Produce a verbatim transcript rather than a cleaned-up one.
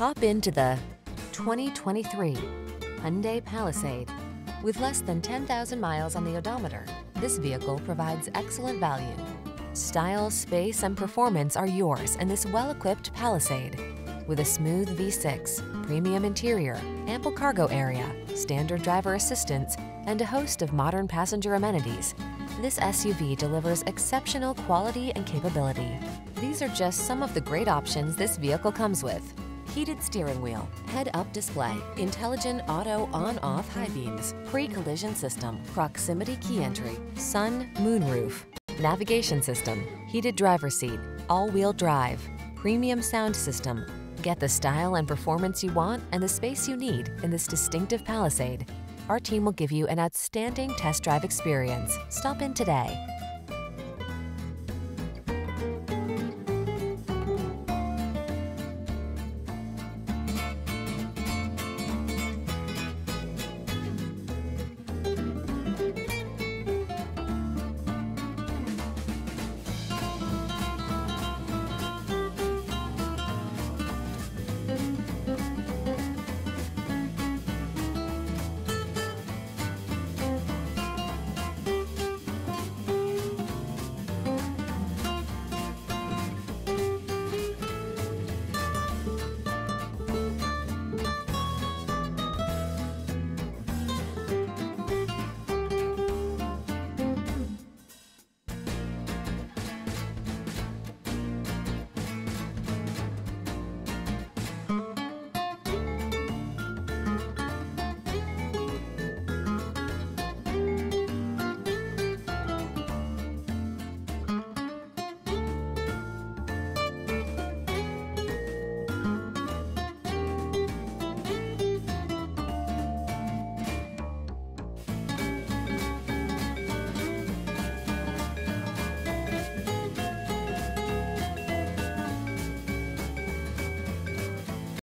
Hop into the twenty twenty-three Hyundai Palisade. With less than ten thousand miles on the odometer, this vehicle provides excellent value. Style, space, and performance are yours in this well-equipped Palisade. With a smooth V six, premium interior, ample cargo area, standard driver assistance, and a host of modern passenger amenities, this S U V delivers exceptional quality and capability. These are just some of the great options this vehicle comes with: heated steering wheel, head-up display, intelligent auto on-off high beams, pre-collision system, proximity key entry, sun, moon roof, navigation system, heated driver seat, all-wheel drive, premium sound system. Get the style and performance you want and the space you need in this distinctive Palisade. Our team will give you an outstanding test drive experience. Stop in today.